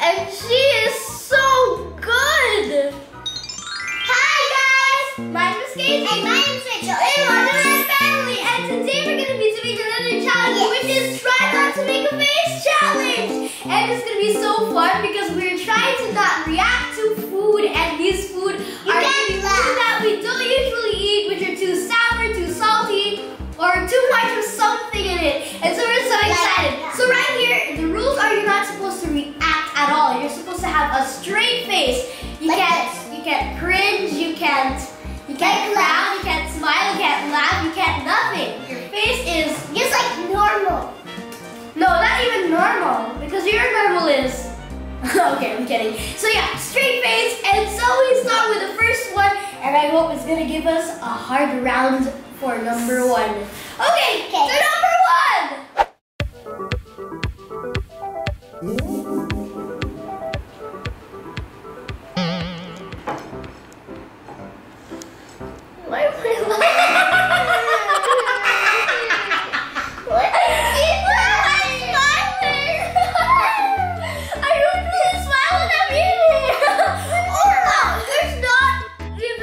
and she is so good! Hi guys! My name is Casey and my name is Rachel and welcome to my family, and today we're going to be doing another challenge, which is try not to make a face challenge! And it's going to be so fun because we're trying to not react to food, and these food are things that we don't usually eat, which are too sour, too salty, or too much of something in it. And so we're so excited. So right here, the rules are you're not supposed to react at all. You're supposed to have a straight face. You can't cringe, you can't frown, you can't smile, you can't laugh, you can't nothing. Your face is just like normal. No, not even normal, because your normal is okay, I'm kidding. So yeah, straight face, and so we start with the first one, and I hope it's gonna give us a hard round for number one. Okay, so number one! Why am I laughing? What is he smiling? I don't really smile when I'm eating.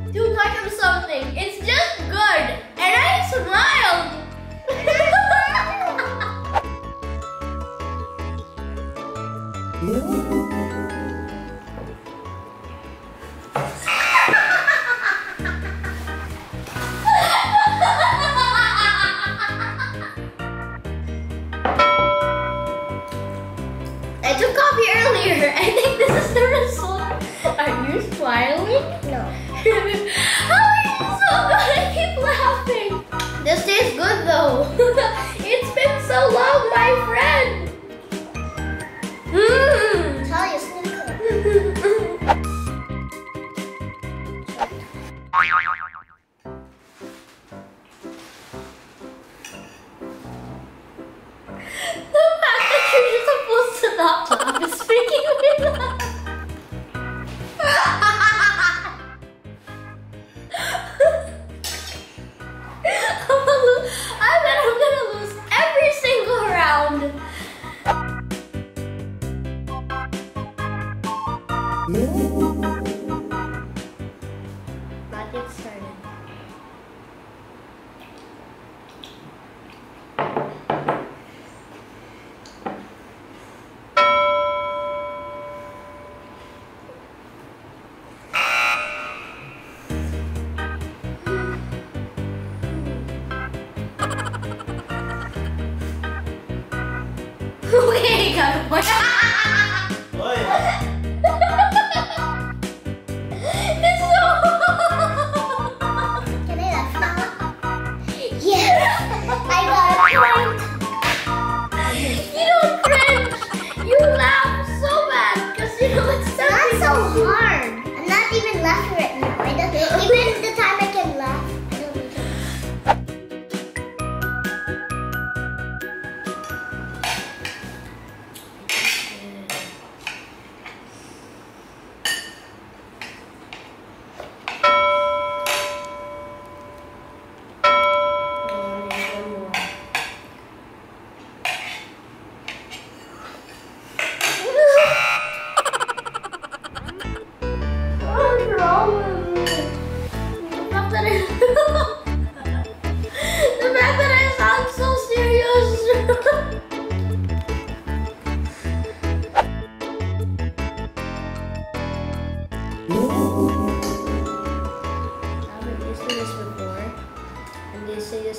There's not even too much of something. It's just good. And I smiled. I took coffee earlier. I think this is the result. Are you smiling? No. Oh, it's so good. I keep laughing. This tastes good though. It's been so long, my friend. Not yet started. Okay, got one. What?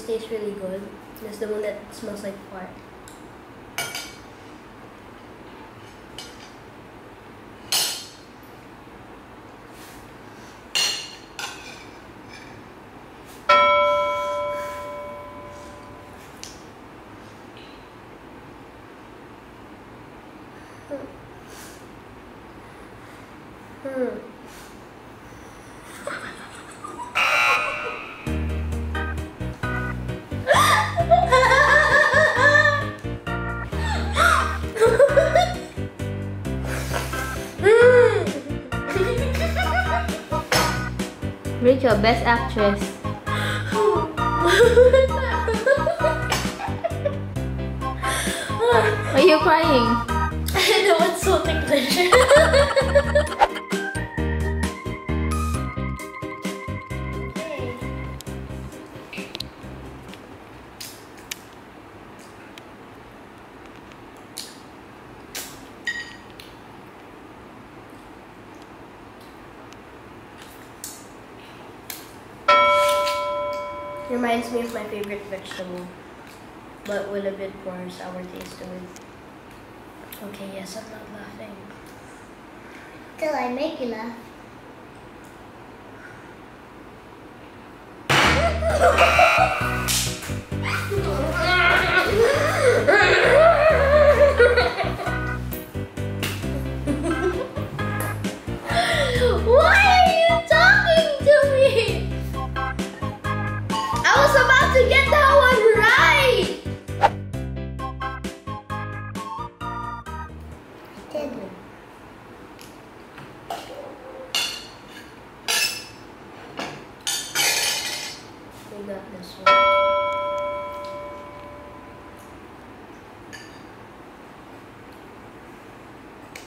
Tastes really good. It's the one that smells like fart. Rachel, best actress. Are you crying? I know, it's so Reminds me of my favorite vegetable, but with a bit more sour taste to it. Okay, yes, I'm not laughing. Till I make you laugh.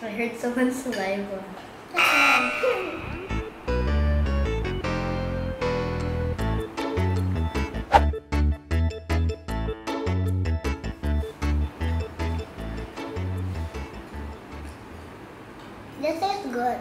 I heard someone's saliva. This is good.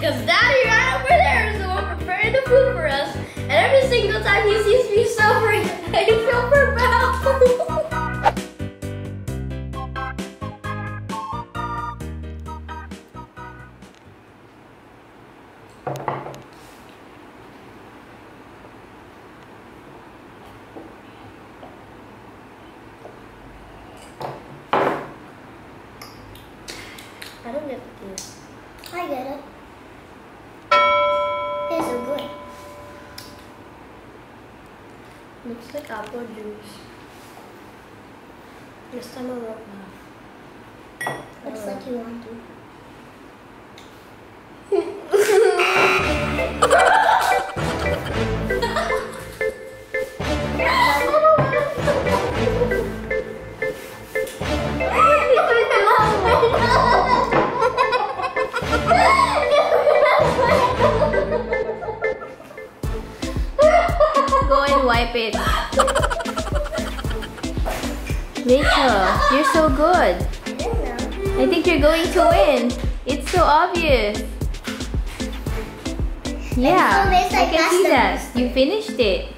Because Daddy right over there is the one preparing the food for us, and every single time he sees me suffering, I feel for bad. I don't get this. I get it. It's so good. Looks like apple juice. This time I won't laugh. Looks like you want to. Wipe it. Rachel, you're so good. I think you're going to win. It's so obvious. Yeah, I can see that. You finished it.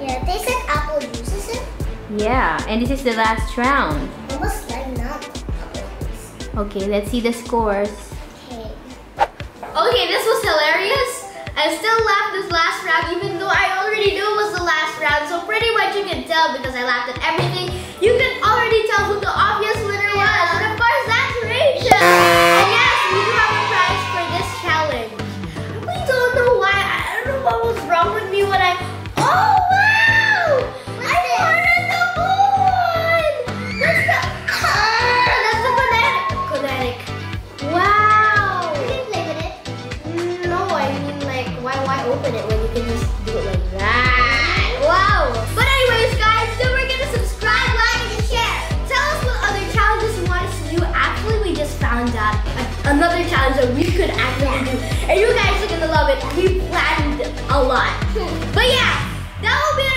Yeah, they said apple juice, is it? Yeah, and this is the last round. Almost like not apple juice. Okay, let's see the scores. Okay. Okay, this was hilarious. I still laughed this last round even though I already knew it was the last round, so pretty much you can tell because I laughed at everything. You can already tell who the obvious winner was, and of course that's Rachel! And yes, we do have a prize for this challenge. We don't know why, I don't know what was wrong with me when I... Oh wow! I ordered the one! That's the... that's the banana! Kinetic. Wow! Can you play with it? No, I mean like, why open it when you can just... Another challenge that we could actually do. And you guys are gonna love it. We planned a lot. But yeah, that will be it.